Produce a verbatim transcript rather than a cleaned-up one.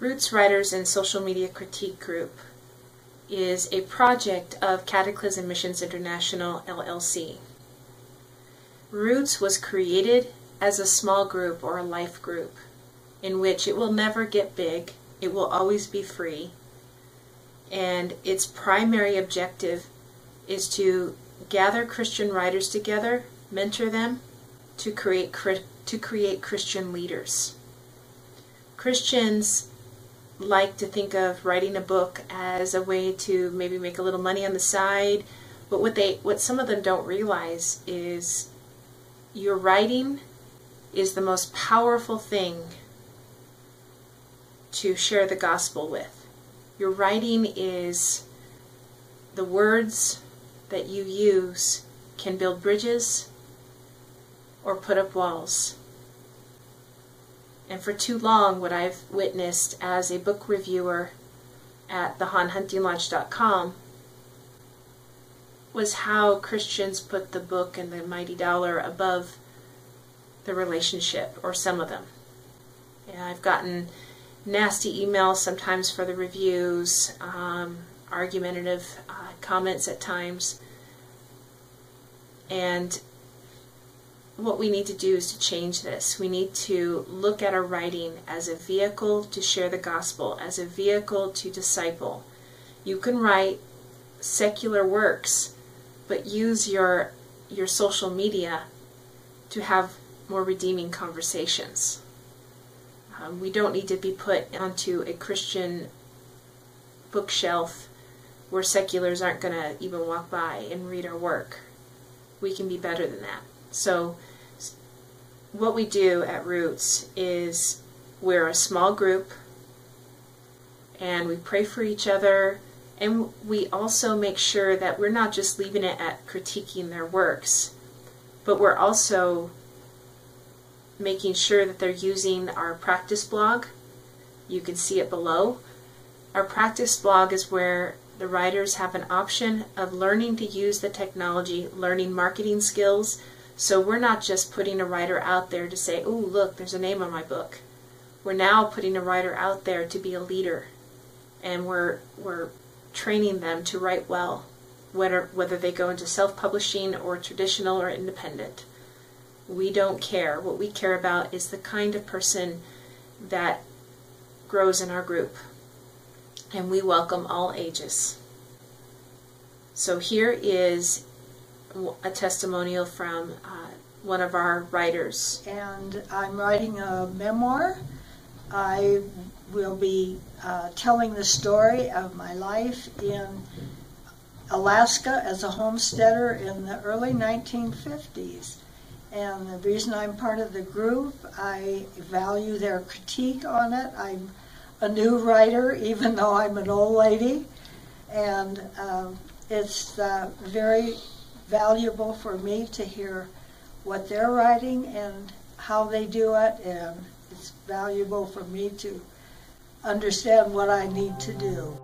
Roots Writers and Social Media Critique Group is a project of Cataclysm Missions International L L C. Roots was created as a small group or a life group in which it will never get big, it will always be free, and its primary objective is to gather Christian writers together, mentor them, to create, to create Christian leaders. Christians like to think of writing a book as a way to maybe make a little money on the side, but what they what some of them don't realize is your writing is the most powerful thing to share the gospel with. Your writing is the words that you use can build bridges or put up walls. And for too long, what I've witnessed as a book reviewer at the hon hunting launch dot com was how Christians put the book and the mighty dollar above the relationship, or some of them. And I've gotten nasty emails sometimes for the reviews, um, argumentative uh, comments at times. And what we need to do is to change this. We need to look at our writing as a vehicle to share the gospel, as a vehicle to disciple. You can write secular works, but use your your social media to have more redeeming conversations. Um, we don't need to be put onto a Christian bookshelf where seculars aren't going to even walk by and read our work. We can be better than that. So what we do at Roots is we're a small group and we pray for each other, and we also make sure that we're not just leaving it at critiquing their works, but we're also making sure that they're using our practice blog. You can see it below. Our practice blog is where the writers have an option of learning to use the technology, learning marketing skills. So we're not just putting a writer out there to say, oh, look, there's a name on my book. We're now putting a writer out there to be a leader. And we're, we're training them to write well, whether, whether they go into self-publishing or traditional or independent. We don't care. What we care about is the kind of person that grows in our group. And we welcome all ages. So here is a testimonial from uh, one of our writers. And I'm writing a memoir. I will be uh, telling the story of my life in Alaska as a homesteader in the early nineteen fifties. And the reason I'm part of the group, I value their critique on it. I'm a new writer, even though I'm an old lady. And uh, it's uh, very valuable for me to hear what they're writing and how they do it, and it's valuable for me to understand what I need to do.